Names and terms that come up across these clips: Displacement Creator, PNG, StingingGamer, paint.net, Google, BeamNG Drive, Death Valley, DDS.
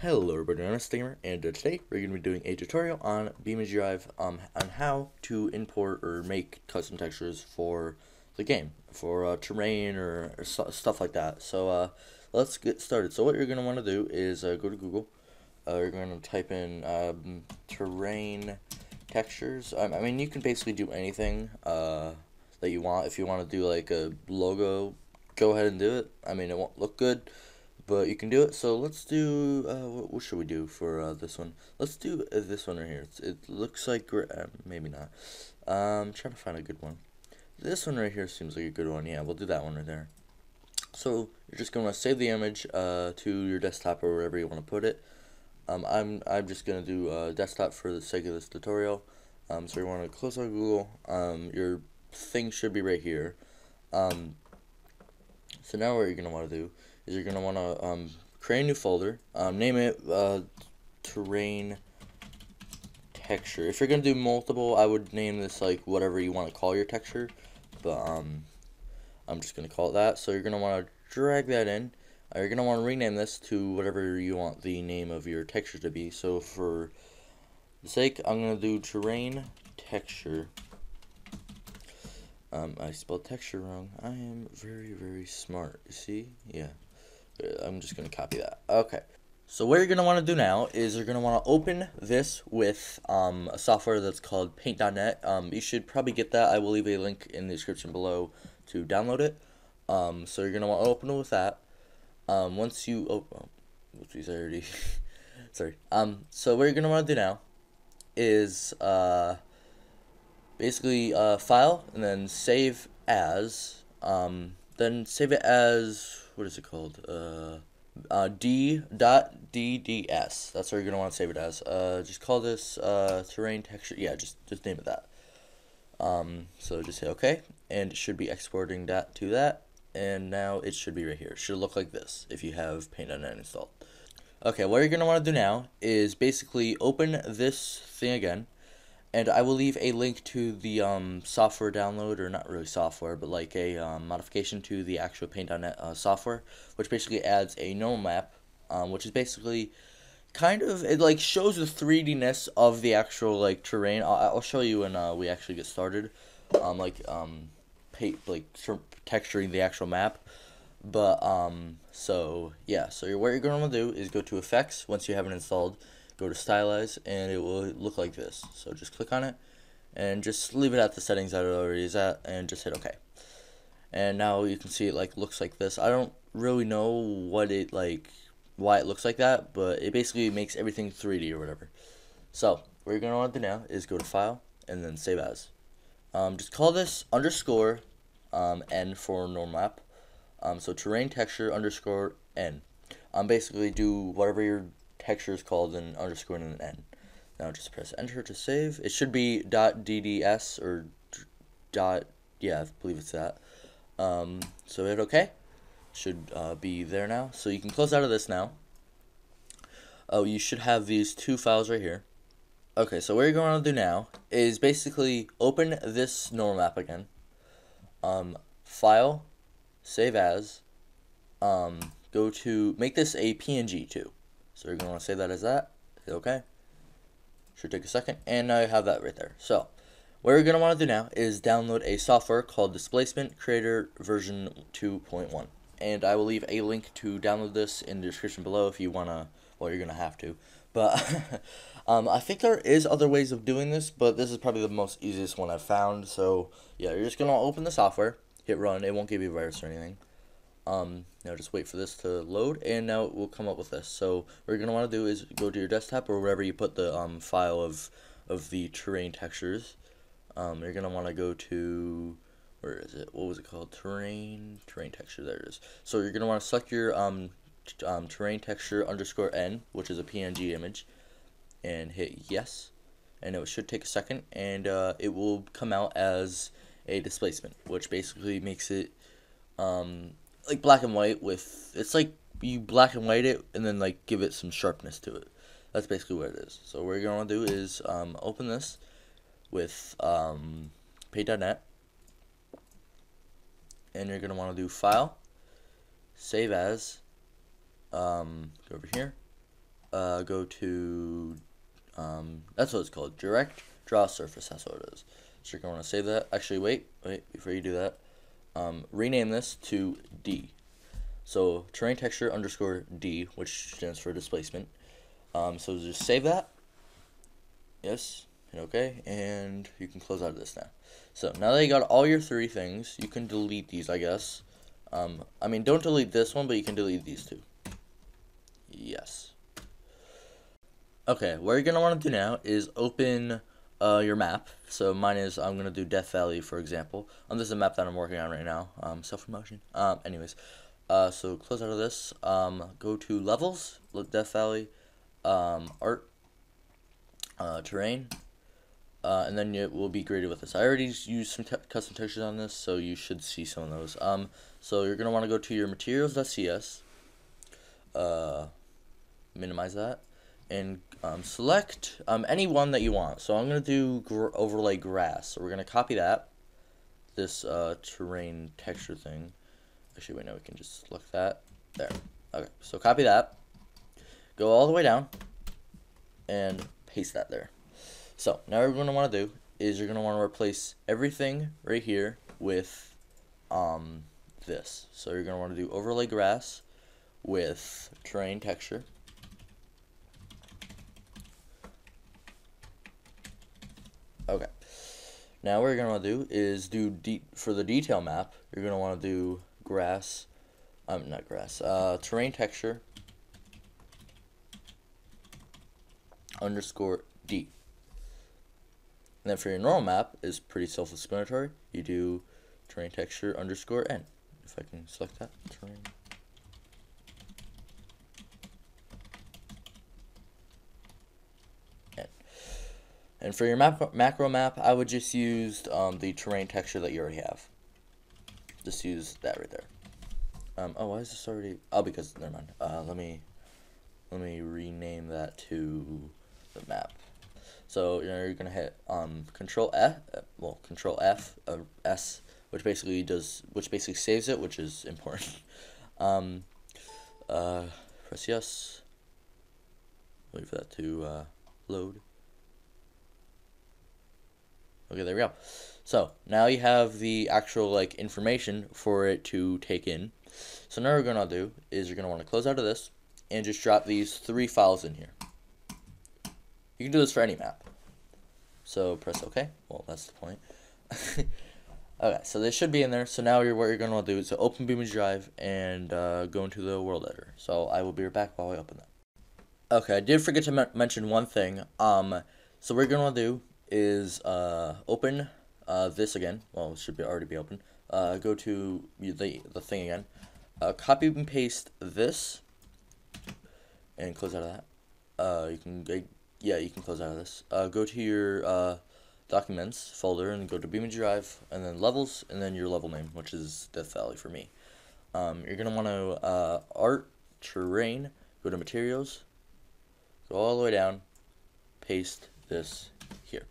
Hello everybody, I'm Stinger, and today we're going to be doing a tutorial on BeamNG Drive on how to import or make custom textures for the game, for terrain or stuff like that. So let's get started. So what you're going to want to do is go to Google, you're going to type in terrain textures. I mean, you can basically do anything that you want. If you want to do like a logo, go ahead and do it. I mean, it won't look good, but you can do it. So let's do, what should we do for this one? Let's do this one right here. It looks like, maybe not. I'm trying to find a good one. This one right here seems like a good one. Yeah, we'll do that one right there. So you're just going to save the image to your desktop or wherever you want to put it. I'm just going to do desktop for the sake of this tutorial. So you want to close out Google. Your thing should be right here. So now what you're going to want to do is you're going to want to create a new folder, name it terrain texture. If you're going to do multiple, I would name this like whatever you want to call your texture, but I'm just going to call it that. So you're going to want to drag that in. You're going to want to rename this to whatever you want the name of your texture to be. So for the sake, I'm going to do terrain texture. I spelled texture wrong. I am very, very smart. See? Yeah. I'm just going to copy that. Okay. So what you're going to want to do now is you're going to want to open this with a software that's called paint.net. You should probably get that. I will leave a link in the description below to download it. So you're going to want to open it with that. Once you open, oh, already, sorry. So what you're going to want to do now is, basically, file, and then save as, then save it as, what is it called, d.dds, that's where you're going to want to save it as, just call this, terrain texture, yeah, just name it that, so just hit okay, and it should be exporting that to that, and now it should be right here. It should look like this, if you have paint.net installed. Okay, what you're going to want to do now is basically open this thing again, and I will leave a link to the software download, or not really software, but like a modification to the actual paint.net software, which basically adds a normal map, which is basically kind of, it like shows the 3D-ness of the actual like terrain. I'll show you when we actually get started, texturing the actual map. But so yeah, so what you're going to want to do is go to effects once you have it installed. Go to stylize, and it will look like this. So just click on it, and just leave it at the settings that it already is at, and just hit OK. And now you can see it like looks like this. I don't really know what it like, why it looks like that, but it basically makes everything 3D or whatever. So what you're gonna want to do now is go to File and then Save As. Just call this underscore n for normal map. So terrain texture underscore n. Basically do whatever you're texture is called an underscore and an N. Now just press enter to save. It should be .dds or dot, yeah, I believe it's that. So hit OK. Should be there now. So you can close out of this now. Oh, you should have these two files right here. Okay, so what you're going to do now is basically open this normal map again. File, save as, go to, make this a PNG too. So you're going to want to save that as that, hit OK, should take a second, and now you have that right there. So what you're going to want to do now is download a software called Displacement Creator V2.1, and I will leave a link to download this in the description below if you want to, well, you're going to have to, but I think there is other ways of doing this, but this is probably the most easiest one I've found. So yeah, you're just going to open the software, hit run, it won't give you a virus or anything. Now just wait for this to load, and now it will come up with this. So what you're going to want to do is go to your desktop or wherever you put the file of the terrain textures. You're going to want to go to, where is it? What was it called? Terrain texture. There it is. So you're going to want to select your terrain texture underscore n, which is a PNG image, and hit yes. And it should take a second, and it will come out as a displacement, which basically makes it like black and white with, it's like you black and white it and then like give it some sharpness to it. That's basically what it is. So what you're going to do is open this with paint.net, and you're going to want to do file, save as, go over here, go to, that's what it's called, direct draw surface, that's what it is. So you're going to save that. Actually, wait, before you do that, rename this to D. So terrain texture underscore D, which stands for displacement. So just save that. Yes, hit OK, and you can close out of this now. So now that you got all your three things, you can delete these, I guess. I mean, don't delete this one, but you can delete these two. Yes. Okay, what you're going to want to do now is open your map. So mine is, I'm going to do Death Valley, for example. This is a map that I'm working on right now. Self-promotion. Anyways, so close out of this. Go to Levels, look Death Valley, Art, Terrain. And then it will be graded with this. I already used some custom textures on this, so you should see some of those. So you're going to want to go to your materials.cs, minimize that, and select any one that you want. So I'm going to do overlay grass. So we're going to copy that, this terrain texture thing. Actually, wait, no, we can just select that. There. Okay, so copy that. Go all the way down and paste that there. So now what you're going to want to do is you're going to want to replace everything right here with this. So you're going to want to do overlay grass with terrain texture. Okay. Now what you're going to want to do is do for the detail map, you're going to want to do grass, not grass, terrain texture underscore D. And then for your normal map is pretty self-explanatory. You do terrain texture underscore N. If I can select that terrain. N. And for your macro map, I would just use the terrain texture that you already have. Just use that right there. Oh, why is this already? Oh, because never mind. Let me rename that to the map. So you're gonna hit Control F, well Control F S, which basically saves it, which is important. Press yes. Wait for that to load. Okay, there we go. So now you have the actual like information for it to take in. So now what we're gonna do is you're gonna want to close out of this and just drop these three files in here. You can do this for any map. So press OK. Well, that's the point. Okay, so they should be in there. So now what you're going to want to do is open BeamNG Drive and go into the world editor. So I will be right back while I open that. Okay, I did forget to mention one thing. So what you're going to do is open this again. Well, it should be already be open. Go to the thing again. Copy and paste this. And close out of that. You can close out of this. Go to your documents folder and go to BeamNG Drive and then levels and then your level name, which is Death Valley for me. You're going to want to art, terrain, go to materials, go all the way down, paste this here.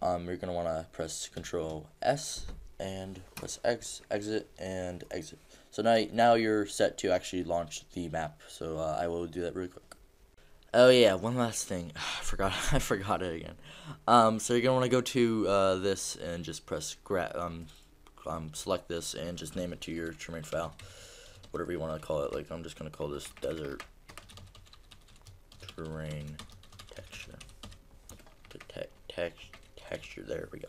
You're going to want to press Control S and press X, exit, and exit. So now you're set to actually launch the map. So I will do that really quick. Oh yeah, one last thing. I forgot it again. So you're gonna want to go to this and just press select this and just name it to your terrain file, whatever you want to call it. Like I'm just gonna call this desert terrain texture. Texture. There we go.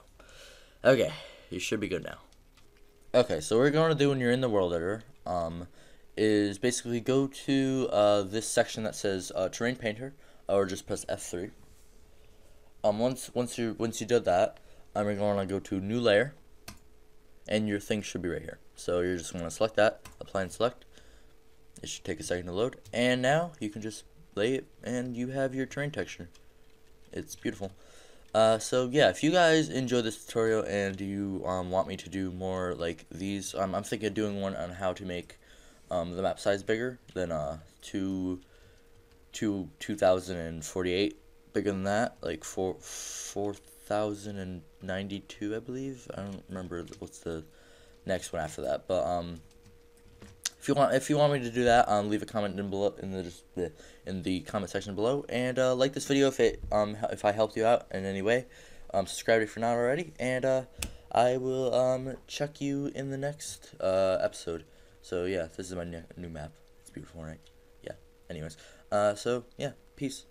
Okay, you should be good now. Okay, so what we're gonna do when you're in the world editor, is basically go to this section that says terrain painter, or just press F3. Once you did that, you're going to go to new layer, and your thing should be right here. So you're just going to select that, apply and select. It should take a second to load, and now you can just lay it, and you have your terrain texture. It's beautiful. So yeah, if you guys enjoyed this tutorial and you want me to do more like these, I'm thinking of doing one on how to make the map size bigger than 2048, bigger than that, like 4092, I believe. I don't remember what's the next one after that, but If you want me to do that, leave a comment in the comment section below, and like this video if I helped you out in any way. Subscribe if you're not already, and I will check you in the next episode. So yeah, this is my new map. It's beautiful, right? Yeah. Anyways, so yeah, peace.